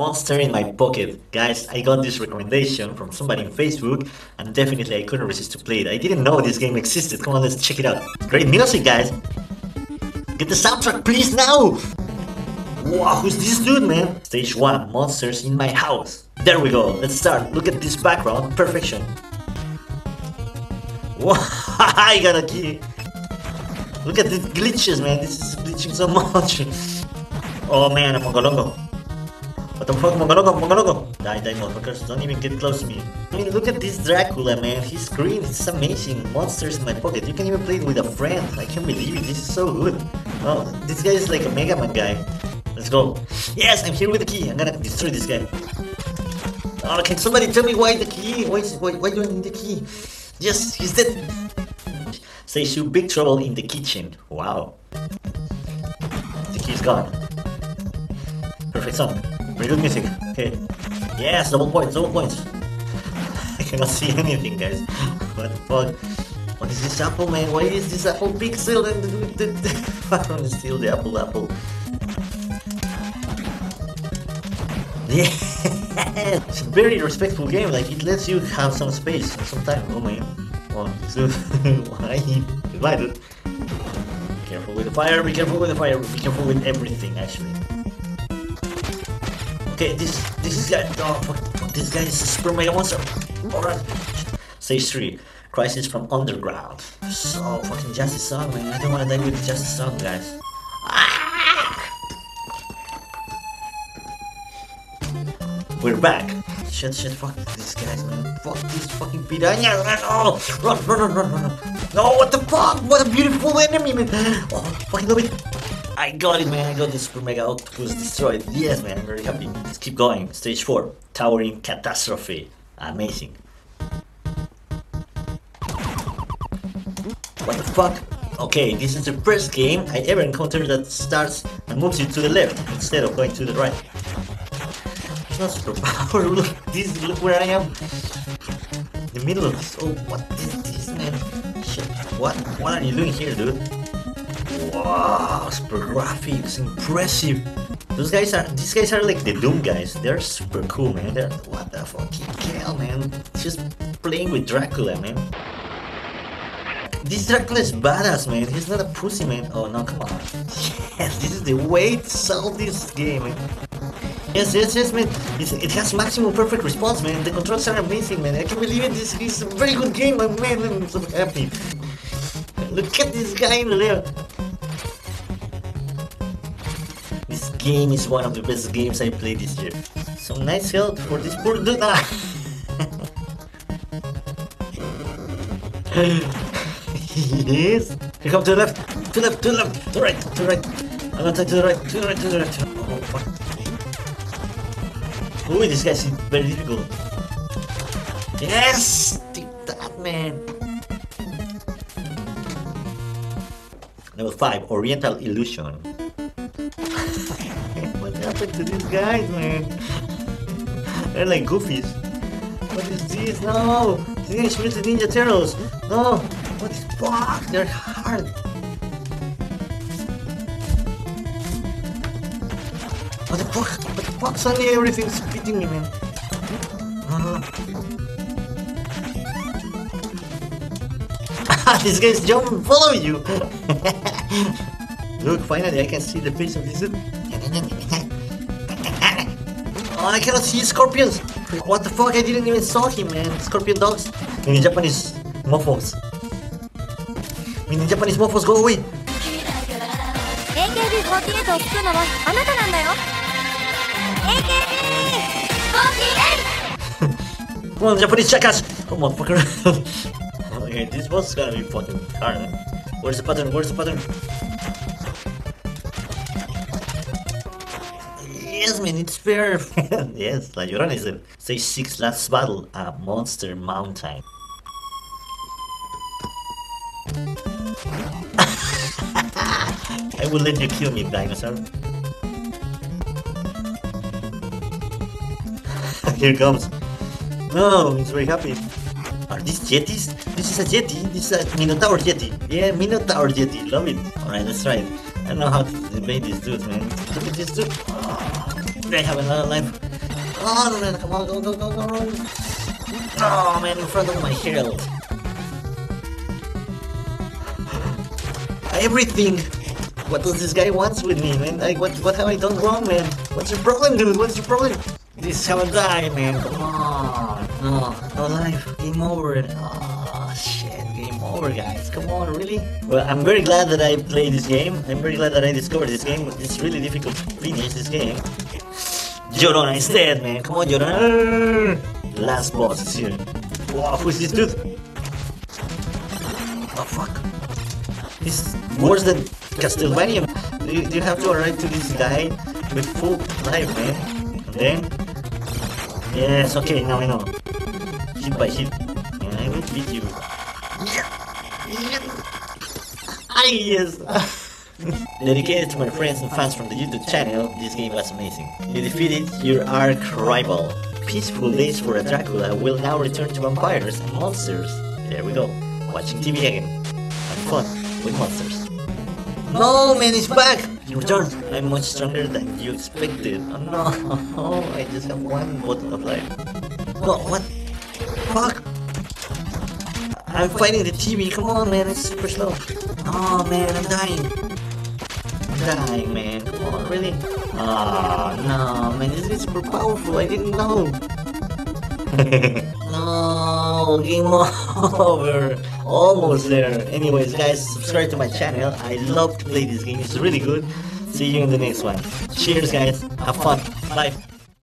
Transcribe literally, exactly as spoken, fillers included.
Monster in My Pocket. Guys, I got this recommendation from somebody on Facebook, and definitely I couldn't resist to play it. I didn't know this game existed. Come on, let's check it out. Great music, guys. Get the soundtrack, please, now! Wow, who's this dude, man? Stage one, Monsters in My House. There we go, let's start. Look at this background, perfection. Wow, I got a key. Look at the glitches, man, this is glitching so much. Oh man, I'm Mongolongo. What the fuck, Mongolongo, Mongolongo? Die, die, motherfuckers, don't even get close to me. I mean, look at this Dracula, man, he's green, it's amazing. Monsters in My Pocket, you can even play it with a friend. I can't believe it, this is so good. Oh, this guy is like a Mega Man guy. Let's go. Yes, I'm here with the key, I'm gonna destroy this guy. Oh, can somebody tell me why the key? Why, is, why, why do I need the key? Yes, he's dead. Stage two, Big Trouble in the Kitchen. Wow. The key's gone. Perfect song. Very good music. Okay. Yes, double points, double points. I cannot see anything, guys. What the fuck? What is this apple, man? Why is this apple pixel and the, the, the... I don't steal the apple apple. Yeah! It's a very respectful game, like it lets you have some space and some time. Oh man. Oh, so why? Goodbye, dude. Be careful with the fire, be careful with the fire, be careful with everything, actually. Okay, this this guy, oh fuck, this guy is a super mega monster. Alright. Stage three, Crisis from Underground. So fucking Justice song, man. I don't wanna die with Justice song, guys. Ah! We're back. Shit, shit, fuck these guys, man. Fuck these fucking piranhas. Oh, run, run, run, run, run. No, what the fuck? What a beautiful enemy, man. Oh, fucking love it. I got it, man. I got this super mega octopus destroyed. Yes, man. I'm very happy. Let's keep going. Stage four. Towering Catastrophe. Amazing. What the fuck? Okay, this is the first game I ever encountered that starts and moves you to the left instead of going to the right. Not superpower, look at this, look where I am. In the middle of this, oh, what is this, man? Shit, what, what are you doing here, dude? Wow, super graphics, impressive. Those guys are, these guys are like the Doom guys, they're super cool, man. They're, what the fucking hell, man? Just playing with Dracula, man. This Dracula is badass, man, he's not a pussy, man. Oh, no, come on. Yes, this is the way to sell this game, man. Yes, yes, yes, man. It's, it has maximum perfect response, man. The controls are amazing, man. I can't believe it. This is a very good game, man. Man, I'm so happy. Look at this guy in there. This game is one of the best games I played this year. Some nice help for this poor dude. Yes. You come to the left, to the left, to the left, to the right, to the right. I'm gonna take to the right, to the right, to the right. Oh, fuck. Ooh, this guy's very difficult. Yes! Take that, man! Level five, Oriental Illusion. What happened to these guys, man? They're like goofies. What is this? No! These guys shoot the Ninja Turtles! No! What the fuck? They're hard! What the fuck? What the fuck? Suddenly everything's beating me, man. No, no, no. This guy's jumping and follow you! Look, finally I can see the face of this dude. Oh, I cannot see scorpions! What the fuck? I didn't even saw him, man. Scorpion dogs. In Japanese, mofos. In Japanese, mofos, go away! A K B forty-eightを吹くのはあなたなんだよ! A K B forty-eight! Come on, Japanese jackass! Come on, fucker! Okay, this boss is gonna be fucking hard. Where's the pattern? Where's the pattern? Yes, man, it's fair! Yes, La Llorona is it. Stage six, Last Battle, a Monster Mountain. I will let you kill me, dinosaur. Here it comes. No, he's very happy. Are these Yetis? This is a Yeti. This is a Minotaur Yeti. Yeah, Minotaur Yeti. Love it. Alright, let's try it. I don't know how to debate these dudes, man. Look at this dude. Oh, I have another life. Oh, no, no, come on, go, go, go, go, go. Oh, man, in front of my shield. Everything. What does this guy want with me, man? Like, what, what have I done wrong, man? What's your problem, dude? What's your problem? This is how I die, man. Come on. No, no life. Game over. Oh, shit. Game over, guys. Come on, really? Well, I'm very glad that I played this game. I'm very glad that I discovered this game. It's really difficult to finish this game. Llorona is dead, man. Come on, Llorona. Last boss is here. Wow, who's this dude? Oh, fuck. It's worse than Castlevania. You, you have to arrive to this guy with full life, man. And then... Yes, okay, now I know. Hit by hit. And I will beat you. Yeah! Ah, yes! Dedicated to my friends and fans from the YouTube channel, this game was amazing. You defeated your arch rival. Peaceful days for a Dracula will now return to vampires and monsters. There we go. Watching T V again. Have fun with monsters. No, man, it's back! You returned. I'm much stronger than you expected. Oh no, I just have one bottle of life. No, what? Fuck! I'm fighting the T V, come on, man, it's super slow. Oh man, I'm dying. Dying, man, come on, really? Ah, oh, no, man, this is super powerful, I didn't know. No, game over. Almost there. Anyways, guys, subscribe to my channel. I love to play this game, it's really good. See you in the next one. Cheers, guys, have fun, bye.